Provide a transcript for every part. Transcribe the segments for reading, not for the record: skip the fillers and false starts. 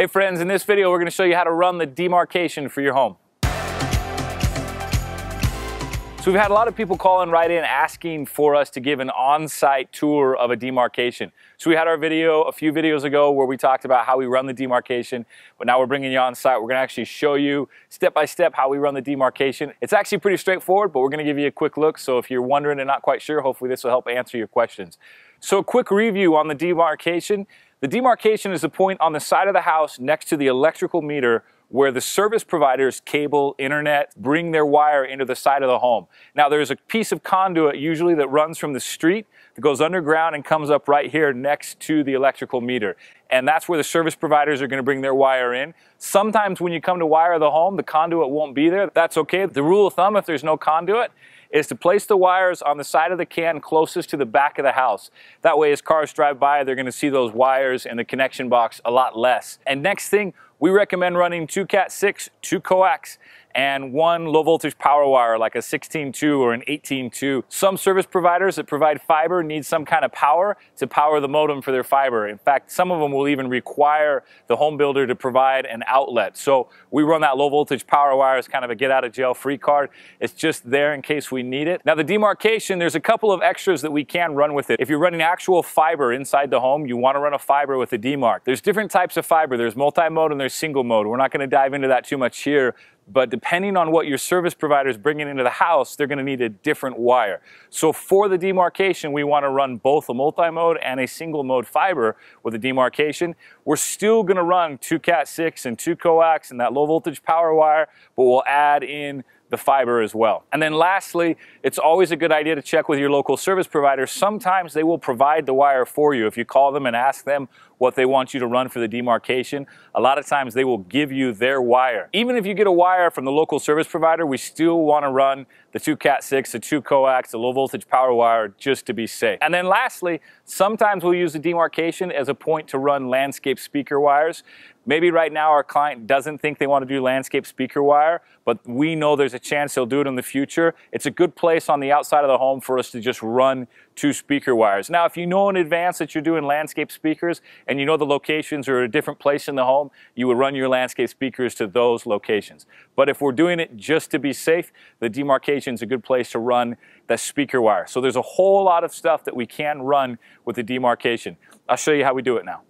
Hey friends, in this video we're going to show you how to run the demarcation for your home. So we've had a lot of people calling right in asking for us to give an on-site tour of a demarcation. So we had our video a few videos ago where we talked about how we run the demarcation, but now we're bringing you on-site. We're going to actually show you step-by-step how we run the demarcation. It's actually pretty straightforward, but we're going to give you a quick look. So if you're wondering and not quite sure, hopefully this will help answer your questions. So a quick review on the demarcation. The demarcation is the point on the side of the house next to the electrical meter where the service providers, cable, internet, bring their wire into the side of the home. Now there's a piece of conduit usually that runs from the street that goes underground and comes up right here next to the electrical meter. And that's where the service providers are going to bring their wire in. Sometimes when you come to wire the home, the conduit won't be there. That's okay. The rule of thumb, if there's no conduit, is to place the wires on the side of the can closest to the back of the house. That way as cars drive by, they're going to see those wires and the connection box a lot less. And next thing, we recommend running 2 Cat6, 2 coax, and 1 low voltage power wire like a 16-2 or an 18-2. Some service providers that provide fiber need some kind of power to power the modem for their fiber. In fact, some of them will even require the home builder to provide an outlet. So we run that low voltage power wire as kind of a get out of jail free card. It's just there in case we need it. Now the demarcation, there's a couple of extras that we can run with it. If you're running actual fiber inside the home, you want to run a fiber with a demarc. There's different types of fiber. There's multi-mode and there's single mode. We're not going to dive into that too much here, but depending on what your service provider is bringing into the house, they're going to need a different wire. So for the demarcation, we want to run both a multi-mode and a single mode fiber with a demarcation. We're still going to run 2 Cat6 and 2 coax and that low voltage power wire, but we'll add in the fiber as well. And then lastly, it's always a good idea to check with your local service provider. Sometimes they will provide the wire for you. If you call them and ask them what they want you to run for the demarcation, a lot of times they will give you their wire. Even if you get a wire from the local service provider, we still want to run the 2 Cat6, the 2 coax, the low voltage power wire just to be safe. And then lastly, sometimes we'll use the demarcation as a point to run landscape speaker wires. Maybe right now our client doesn't think they want to do landscape speaker wire, but we know there's a chance they'll do it in the future. It's a good place on the outside of the home for us to just run 2 speaker wires. Now, if you know in advance that you're doing landscape speakers and you know the locations are a different place in the home, you would run your landscape speakers to those locations. But if we're doing it just to be safe, the demarcation is a good place to run the speaker wire. So there's a whole lot of stuff that we can run with the demarcation. I'll show you how we do it now.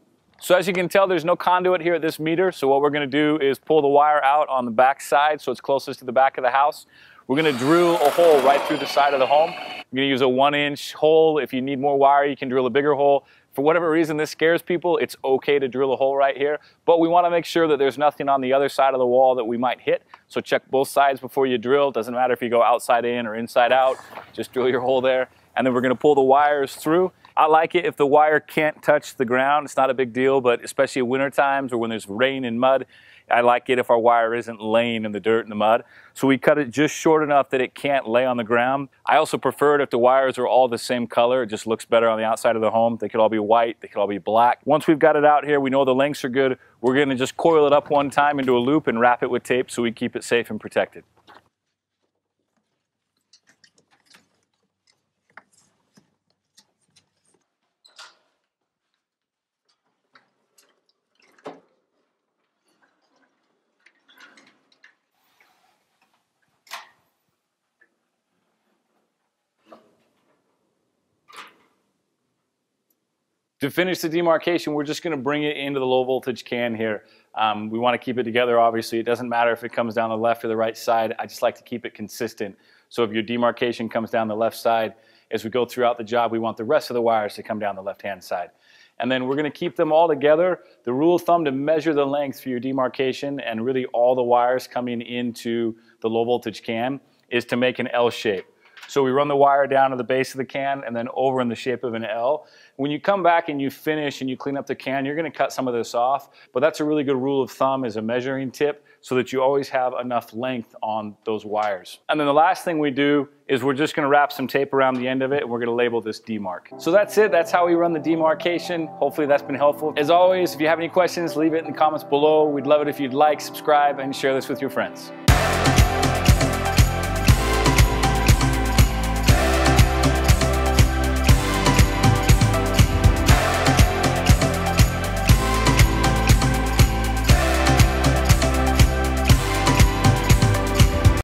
So as you can tell, there's no conduit here at this meter, so what we're going to do is pull the wire out on the back side so it's closest to the back of the house. We're going to drill a hole right through the side of the home. I'm going to use a 1-inch hole. If you need more wire, you can drill a bigger hole. For whatever reason this scares people, it's okay to drill a hole right here, but we want to make sure that there's nothing on the other side of the wall that we might hit. So check both sides before you drill. Doesn't matter if you go outside in or inside out, just drill your hole there. And then we're going to pull the wires through. I like it if the wire can't touch the ground. It's not a big deal, but especially in winter times or when there's rain and mud, I like it if our wire isn't laying in the dirt and the mud. So we cut it just short enough that it can't lay on the ground. I also prefer it if the wires are all the same color. It just looks better on the outside of the home. They could all be white, they could all be black. Once we've got it out here, we know the lengths are good. We're going to just coil it up one time into a loop and wrap it with tape so we keep it safe and protected. To finish the demarcation, we're just going to bring it into the low voltage can here. We want to keep it together, obviously. It doesn't matter if it comes down the left or the right side. I just like to keep it consistent. So if your demarcation comes down the left side, as we go throughout the job, we want the rest of the wires to come down the left-hand side. And then we're going to keep them all together. The rule of thumb to measure the length for your demarcation and really all the wires coming into the low voltage can is to make an L shape. So we run the wire down to the base of the can and then over in the shape of an L. When you come back and you finish and you clean up the can, you're going to cut some of this off, but that's a really good rule of thumb as a measuring tip so that you always have enough length on those wires. And then the last thing we do is we're just going to wrap some tape around the end of it and we're going to label this demarc. So that's it. That's how we run the demarcation. Hopefully that's been helpful. As always, if you have any questions, leave it in the comments below. We'd love it if you'd like, subscribe, and share this with your friends.